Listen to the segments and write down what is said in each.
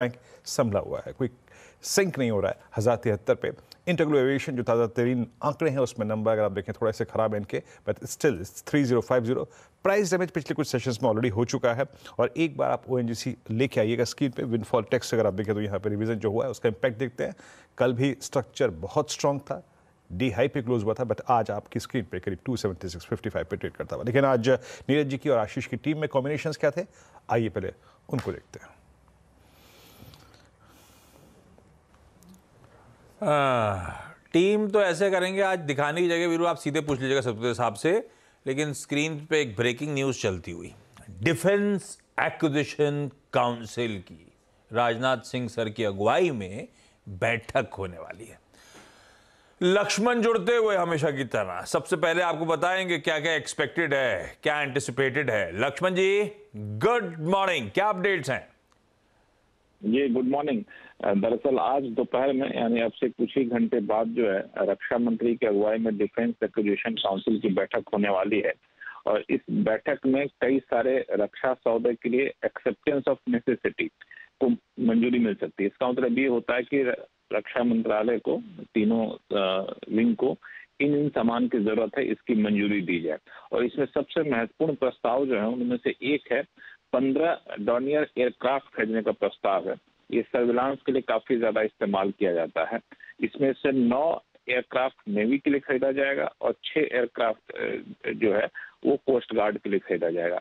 Bank संभला हुआ है, कोई सिंक नहीं हो रहा है 1073 पे। इंटरग्लोब एविएशन जो ताज़ा तरीन आंकड़े हैं उसमें नंबर अगर आप देखें थोड़ा से ख़राब है इनके, बट स्टिल 3050। प्राइस डैमेज पिछले कुछ सेशंस में ऑलरेडी हो चुका है और एक बार आप ओएनजीसी लेके आइएगा स्क्रीन पे। विनफॉल टैक्स अगर आप देखें तो यहाँ पर रिविजन जो हुआ है उसका इम्पैक्ट देखते हैं। कल भी स्ट्रक्चर बहुत स्ट्रॉन्ग था, डी हाई पे क्लोज हुआ था, बट आज आपकी स्क्रीन पे करीब 276.55 पे ट्रेड करता हुआ। लेकिन आज नीरज जी की और आशीष की टीम में कॉम्बिनेशंस क्या थे, आइए पहले उनको देखते हैं। टीम तो ऐसे करेंगे आज दिखाने की जगह, वीरू आप सीधे पूछ लीजिएगा सतपुत्र साहब से, लेकिन स्क्रीन पे एक ब्रेकिंग न्यूज़ चलती हुई डिफेंस एक्विजिशन काउंसिल की राजनाथ सिंह सर की अगुवाई में बैठक होने वाली है। लक्ष्मण जुड़ते हुए हमेशा की तरह सबसे पहले आपको बताएंगे क्या क्या एक्सपेक्टेड है, क्या एंटिसिपेटेड है। लक्ष्मण जी गुड मॉर्निंग, क्या अपडेट्स हैं? जी गुड मॉर्निंग। दरअसल आज दोपहर में यानी अब से कुछ ही घंटे बाद जो है रक्षा मंत्री की अगुवाई में डिफेंस एक्विजिशन काउंसिल की बैठक होने वाली है और इस बैठक में कई सारे रक्षा सौदे के लिए एक्सेप्टेंस ऑफ नेसेसिटी को मंजूरी मिल सकती है। इसका मतलब ये होता है कि रक्षा मंत्रालय को तीनों विंग को इन सामान की जरूरत है, इसकी मंजूरी दी जाए। और इसमें सबसे महत्वपूर्ण प्रस्ताव जो है उनमें से एक है 15 डॉर्नियर एयरक्राफ्ट खरीदने का प्रस्ताव है। ये सर्विलांस के लिए काफी ज्यादा इस्तेमाल किया जाता है। इसमें से 9 एयरक्राफ्ट नेवी के लिए खरीदा जाएगा और 6 एयरक्राफ्ट जो है वो कोस्ट गार्ड के लिए खरीदा जाएगा।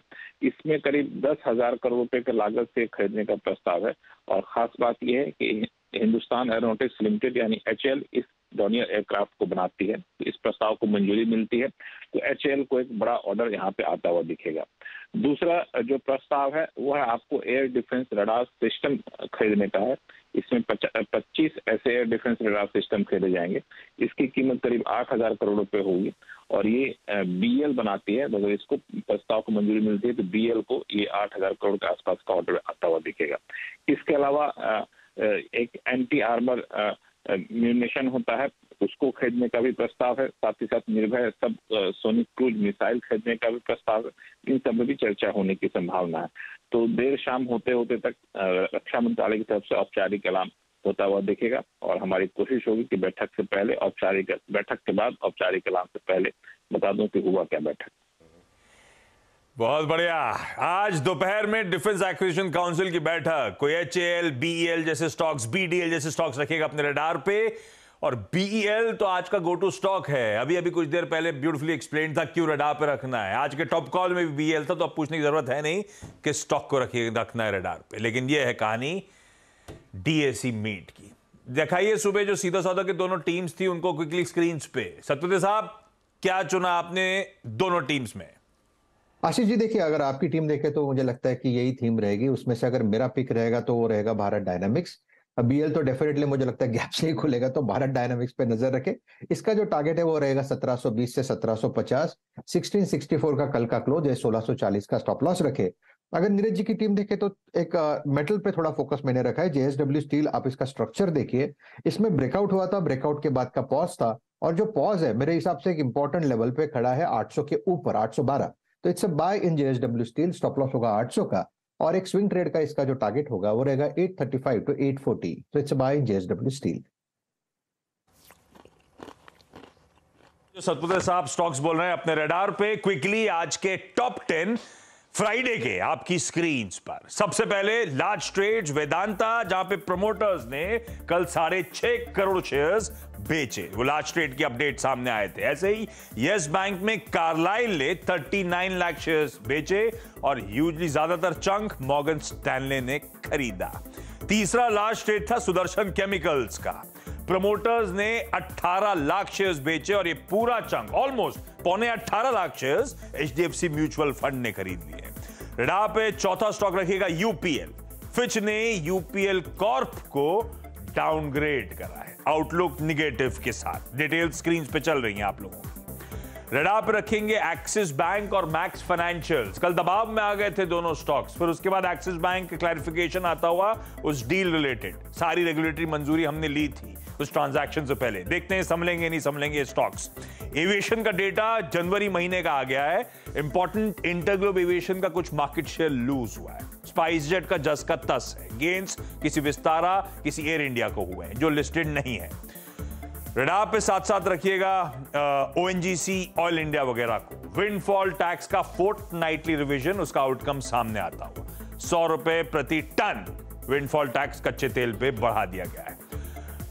इसमें करीब 10,000 करोड़ रुपए की लागत से खरीदने का प्रस्ताव है। और खास बात यह है कि हिंदुस्तान एरोनॉटिक्स लिमिटेड यानी HCL इस डॉर्नियर एयरक्राफ्ट को बनाती है। इस प्रस्ताव को मंजूरी मिलती है तो HCL को एक बड़ा ऑर्डर यहाँ पे आता हुआ दिखेगा। दूसरा जो प्रस्ताव है वो है आपको एयर डिफेंस रडार सिस्टम खरीदने का है। इसमें 25 ऐसे एयर डिफेंस रडार सिस्टम खरीदे जाएंगे। इसकी कीमत करीब 8,000 करोड़ रुपए होगी और ये BEL बनाती है। अगर इसको प्रस्ताव को मंजूरी मिलती है तो BEL को ये 8,000 करोड़ के आसपास का ऑर्डर आता हुआ दिखेगा। इसके अलावा एक एंटी आर्मर म्यूनिशन होता है उसको खरीदने का भी प्रस्ताव है, साथ ही साथ निर्भय सब सोनिक क्रूज मिसाइल खरीदने का भी प्रस्ताव है। इन सब में भी चर्चा होने की संभावना है। तो देर शाम होते होते तक रक्षा मंत्रालय की तरफ से औपचारिक ऐलान होता हुआ दिखेगा और हमारी कोशिश होगी कि बैठक से पहले औपचारिक, बैठक के बाद औपचारिक ऐलान से पहले बता दूं कि हुआ क्या बैठक। बहुत बढ़िया। आज दोपहर में डिफेंस एक्विजिशन काउंसिल की बैठक, कोई HCL, BEL जैसे स्टॉक्स, BDL जैसे स्टॉक्स रखेगा अपने रडार पे। और BEL तो आज का गो टू स्टॉक है, अभी अभी कुछ देर पहले ब्यूटीफुली एक्सप्लेन था क्यों रडार पे रखना है। आज के टॉप कॉल में भी BEL था तो अब पूछने की जरूरत है नहीं कि स्टॉक को रखना है रडार पे। लेकिन यह है कहानी DAC मीट की। दिखाइए सुबह जो सीधा सौदा की दोनों टीम्स थी उनको क्विकली स्क्रीन पे। सत्यदेव साहब क्या चुना आपने दोनों टीम्स में? आशीष जी देखिए, अगर आपकी टीम देखे तो मुझे लगता है कि यही थीम रहेगी। उसमें से अगर मेरा पिक रहेगा तो वो रहेगा भारत डायनामिक्स। BEL तो डेफिनेटली मुझे लगता है गैप से ही खुलेगा, तो भारत डायनामिक्स पे नजर रखें। इसका जो टारगेट है वो रहेगा 1720 से 1750, 1664 का कल का क्लोज है, 1640 का स्टॉप लॉस रखे। अगर नीरज जी की टीम देखे तो एक मेटल पे थोड़ा फोकस मैंने रखा है, JSW स्टील। आप इसका स्ट्रक्चर देखिए, इसमें ब्रेकआउट हुआ था, ब्रेकआउट के बाद का पॉज था और जो पॉज है मेरे हिसाब से एक इंपॉर्टेंट लेवल पे खड़ा है 800 के ऊपर, 812। तो it's a buy in JSW steel, stop loss होगा 800 का और एक स्विंग ट्रेड का इसका जो टारगेट होगा वो रहेगा 835 टू 840। तो it's a buy in JSW steel. जो सतपुत्र साहब स्टॉक्स बोल रहे हैं अपने रडार पे, क्विकली आज के टॉप 10 फ्राइडे के आपकी स्क्रीन पर। सबसे पहले लार्ज ट्रेड वेदांता, जहां पे प्रमोटर्स ने कल 6.5 करोड़ शेयर्स बेचे, वो लार्ज ट्रेड की अपडेट सामने आए थे। ऐसे ही यस बैंक में कार्लाइल ने 39 लाख शेयर्स बेचे और ह्यूजली ज्यादातर चंक मॉर्गन स्टैनले ने खरीदा। तीसरा लार्ज ट्रेड था सुदर्शन केमिकल्स का, प्रमोटर्स ने 18 लाख शेयर्स बेचे और ये पूरा chunk almost 18.5 lakh shares HDFC mutual fund ने खरीद लिए। रडार पे चौथा स्टॉक रखेगा UPL। फिच ने UPL कॉर्प को डाउनग्रेड करा है आउटलुक निगेटिव के साथ, डिटेल स्क्रीन पे चल रही है आप लोगों को। रडार पे रखेंगे एक्सिस बैंक और मैक्स फाइनेंशियल्स, कल दबाव में आ गए थे दोनों स्टॉक्स, फिर उसके बाद एक्सिस बैंक क्लैरिफिकेशन आता हुआ उस डील रिलेटेड, सारी रेगुलेटरी मंजूरी हमने ली थी उस ट्रांजैक्शन से पहले। देखते हैं संभलेंगे नहीं संभलेंगे स्टॉक्स। एविएशन का डेटा जनवरी महीने का आ गया है, इंपॉर्टेंट इंटरग्लोब एविएशन का कुछ मार्केट शेयर लूज हुआ है। स्पाइसजेट का जस का तस है। गेंस किसी विस्तारा किसी एयर इंडिया को हुए हैं जो लिस्टेड नहीं है। रडार पे साथ साथ रखिएगा ओएनजीसी, ऑयल इंडिया वगैरह को। विंडफॉल टैक्स का फोर्टनाइटली रिवीजन, उसका आउटकम सामने आता हुआ। 100 रुपए प्रति टन विंडफॉल टैक्स कच्चे तेल पे बढ़ा दिया गया है।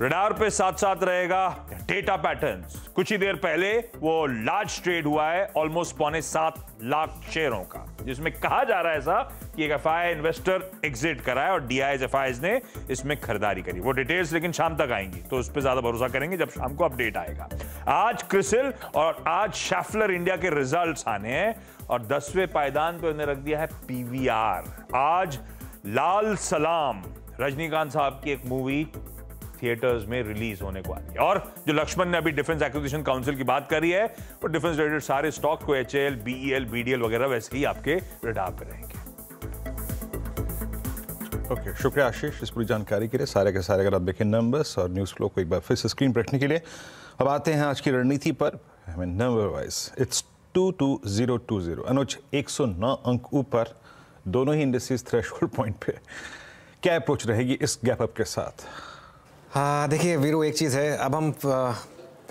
रडार पे साथ साथ रहेगा डेटा पैटर्न्स। कुछ ही देर पहले वो लार्ज ट्रेड हुआ है ऑलमोस्ट 7.25 लाख शेयरों का, जिसमें कहा जा रहा है ऐसा कि एक एफआई इन्वेस्टर एग्जिट कराया और डीआईज एफआईज ने इसमें खरीदारी करी। वो डिटेल्स लेकिन शाम तक आएंगी, तो उस पर ज्यादा भरोसा करेंगे जब शाम को अपडेट आएगा। आज क्रिसिल और आज शैफलर इंडिया के रिजल्ट्स आने हैं और 10वें पायदान पर उन्हें रख दिया है पीवीआर। आज लाल सलाम रजनीकांत साहब की एक मूवी थिएटर्स में रिलीज होने को आ रही है। और जो लक्ष्मण ने अभी डिफेंस एक्विजिशन काउंसिल की बात करी है, वो डिफेंस रिलेटेड सारे स्टॉक को एचएल, बीईएल, बीडीएल वगैरह वैसे ही आपके रडार पर रहेंगे। ओके, शुक्रिया आशीष इस पूरी जानकारी के लिए। सारे के सारे अगर आप देखें नंबर्स और न्यूज फ्लो को एक बार फिर से स्क्रीन पर रखने के लिए। अब आते हैं आज की रणनीति पर। नंबर वाइज इट्स 22020, अनुज 109 अंक ऊपर, दोनों ही इंडस्ट्रीज थ्रेशोल्ड पॉइंट पे। क्या अप्रोच रहेगी इस गैप अप के साथ? देखिए वीरू, एक चीज़ है, अब हम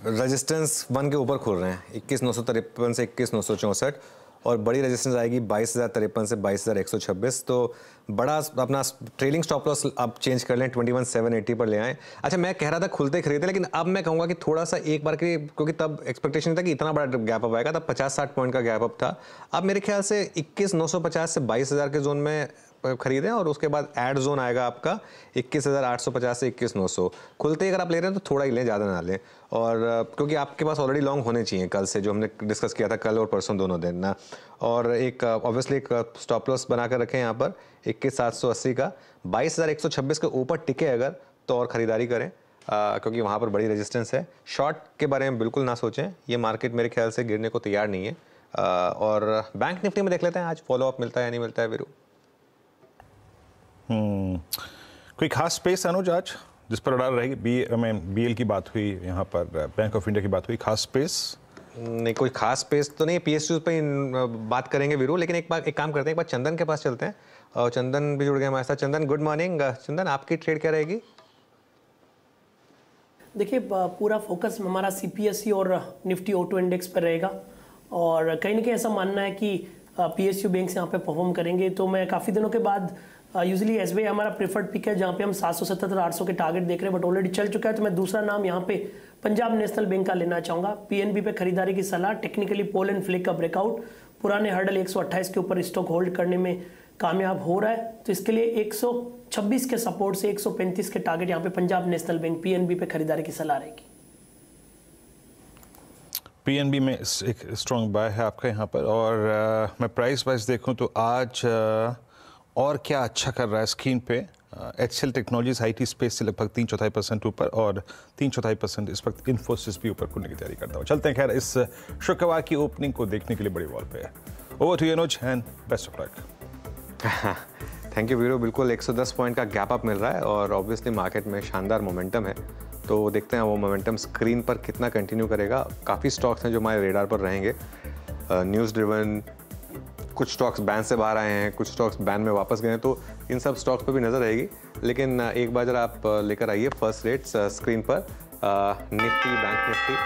रेजिस्टेंस 1 के ऊपर खोल रहे हैं 21,953 से 21,964 और बड़ी रेजिस्टेंस आएगी 22,053 से 22,126। तो बड़ा अपना ट्रेलिंग स्टॉप लॉस आप चेंज कर लें, 21,780 पर ले आएँ। अच्छा, मैं कह रहा था खुलते खरीदे, लेकिन अब मैं कहूँगा कि थोड़ा सा एक बार के, क्योंकि तब एक्सपेक्टेशन था कि इतना बड़ा गैप अप आएगा, तब 50-60 पॉइंट का गैप अप था। अब मेरे ख्याल से 21,950 से 22,000 के जोन में खरीदें और उसके बाद एड जोन आएगा आपका 21,850 से 21,900। खुलते ही अगर आप ले रहे हैं तो थोड़ा ही लें, ज़्यादा ना लें, और क्योंकि आपके पास ऑलरेडी लॉन्ग होने चाहिए कल से, जो हमने डिस्कस किया था कल और परसों दोनों दिन ना। और एक ऑब्वियसली एक स्टॉप लॉस बना कर रखें यहाँ पर 21,780 का। 22,126 के ऊपर टिके अगर तो और ख़रीदारी करें, क्योंकि वहाँ पर बड़ी रेजिस्टेंस है। शॉर्ट के बारे में बिल्कुल ना सोचें, ये मार्केट मेरे ख्याल से गिरने को तैयार नहीं है। और बैंक निफ्टी में देख लेते हैं आज फॉलोअप मिलता है या नहीं मिलता है वीरू। कोई खास स्पेस अनुज आज जिस पर रडार रहेगी? बीएल की बात हुई यहाँ पर, बैंक ऑफ इंडिया की बात हुई, खास स्पेस नहीं, कोई खास स्पेस तो नहीं। पीएसयू पे बात करेंगे वीरू, लेकिन एक काम करते हैं, एक बार चंदन के पास चलते हैं और चंदन भी जुड़ गए हमारे साथ। चंदन, गुड मॉर्निंग। चंदन, आपकी ट्रेड क्या रहेगी? देखिए, पूरा फोकस हमारा CPSE और निफ्टी ऑटो इंडेक्स पर रहेगा और कहीं ना कहीं ऐसा मानना है कि PSU बैंक यहाँ पे परफॉर्म करेंगे। तो मैं काफ़ी दिनों के बाद, यूजली SBI हमारा प्रेफर्ड पिक है जहाँ पे हम 777-800 के टारगेट देख रहे हैं, बट ऑलरेडी चल चुका है, तो मैं दूसरा नाम यहाँ पे पंजाब नेशनल बैंक का लेना चाहूँगा। PNB पे खरीदारी की सलाह, टेक्निकली पोल एंड फ्लिक का ब्रेकआउट, पुराने हर्डल 128 के ऊपर स्टॉक होल्ड करने में कामयाब हो रहा है, तो इसके लिए 126 के सपोर्ट से 135 के टारगेट यहाँ पे पंजाब नेशनल बैंक PNB पे खरीदारी की सलाह रहेगी। PNB में एक स्ट्रॉन्ग बाय है आपका यहाँ पर। और मैं प्राइस वाइज देखूँ तो आज और क्या अच्छा कर रहा है स्क्रीन पे? HCL टेक्नोलॉजीज IT स्पेस से लगभग 3/4% ऊपर और 3/4% इस वक्त इन्फोसिस भी ऊपर खुलने की तैयारी करता हूँ। चलते हैं खैर इस शुक्रवार की ओपनिंग को देखने के लिए बड़ी वॉल पे है। Over to Anuj and best of luck. Thank you Viru. बिल्कुल 110 पॉइंट का गैप अप मिल रहा है और ऑब्वियसली मार्केट में शानदार मोमेंटम है, तो देखते हैं वो मोमेंटम स्क्रीन पर कितना कंटिन्यू करेगा। काफ़ी स्टॉक्स हैं जो हमारे रेडार पर रहेंगे, न्यूज़ ड्रिवन। कुछ स्टॉक्स बैन से बाहर आए हैं, कुछ स्टॉक्स बैन में वापस गए हैं, तो इन सब स्टॉक्स पर भी नज़र रहेगी। लेकिन एक बार जरा आप लेकर आइए फर्स्ट रेट्स स्क्रीन पर। निफ्टी, बैंक निफ्टी,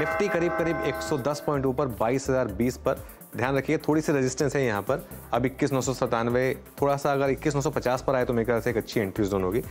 निफ्टी करीब करीब 110 पॉइंट ऊपर 22,020 पर। ध्यान रखिए थोड़ी सी रेजिस्टेंस है यहाँ पर, अब 21,997, थोड़ा सा अगर 21,950 पर आए तो मेरे ख्याल से एक अच्छी एंट्री जोन होगी।